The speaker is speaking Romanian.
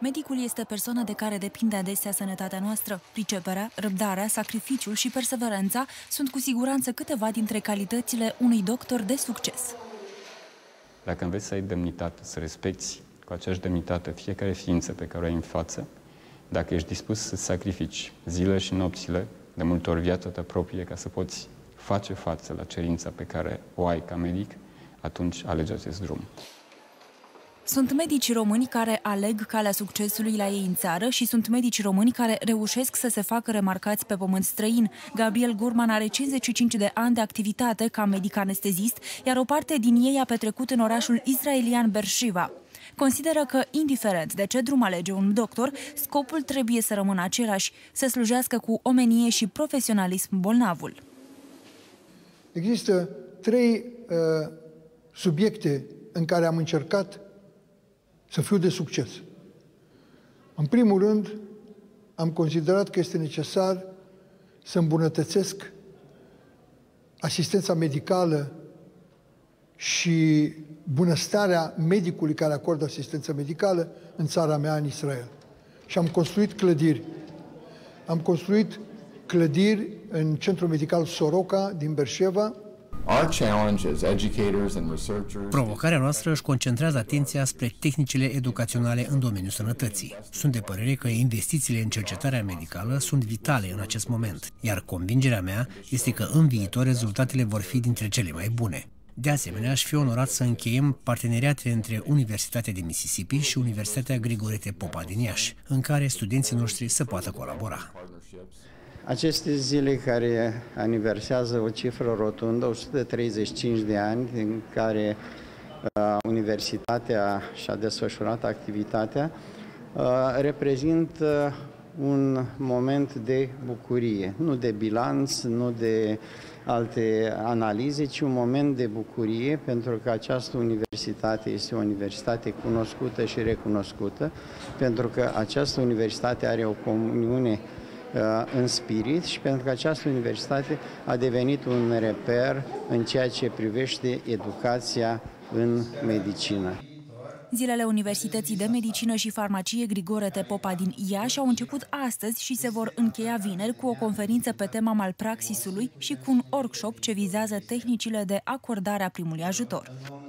Medicul este persoana de care depinde adesea sănătatea noastră. Priceperea, răbdarea, sacrificiul și perseverența sunt cu siguranță câteva dintre calitățile unui doctor de succes. Dacă înveți să ai demnitate, să respecti cu aceeași demnitate fiecare ființă pe care o ai în față, dacă ești dispus să sacrifici zile și nopțile, de multe ori viața ta proprie, ca să poți face față la cerința pe care o ai ca medic, atunci alegi acest drum. Sunt medici români care aleg calea succesului la ei în țară și sunt medici români care reușesc să se facă remarcați pe pământ străin. Gabriel Gurman are 55 de ani de activitate ca medic anestezist, iar o parte din ei a petrecut în orașul israelian Beer Șeva. Consideră că, indiferent de ce drum alege un doctor, scopul trebuie să rămână același, să slujească cu omenie și profesionalism bolnavul. Există trei subiecte în care am încercat să fiu de succes. În primul rând, am considerat că este necesar să îmbunătățesc asistența medicală și bunăstarea medicului care acordă asistență medicală în țara mea, în Israel. Și am construit clădiri. Am construit clădiri în Centrul Medical Soroka din Beer Șeva. Provocarea noastră își concentrează atenția spre tehnicile educaționale în domeniul sănătății. Sunt de părere că investițiile în cercetarea medicală sunt vitale în acest moment, iar convingerea mea este că în viitor rezultatele vor fi dintre cele mai bune. De asemenea, aș fi onorat să încheiem parteneriate între Universitatea de Mississippi și Universitatea Grigore T. Popa din Iași, în care studenții noștri să poată colabora. Aceste zile care aniversează o cifră rotundă, 135 de ani, din care universitatea și-a desfășurat activitatea, reprezintă un moment de bucurie, nu de bilanț, nu de alte analize, ci un moment de bucurie, pentru că această universitate este o universitate cunoscută și recunoscută, pentru că această universitate are o comuniune în spirit și pentru că această universitate a devenit un reper în ceea ce privește educația în medicină. Zilele Universității de Medicină și Farmacie Grigore T. Popa din Iași au început astăzi și se vor încheia vineri cu o conferință pe tema malpraxisului și cu un workshop ce vizează tehnicile de acordare a primului ajutor.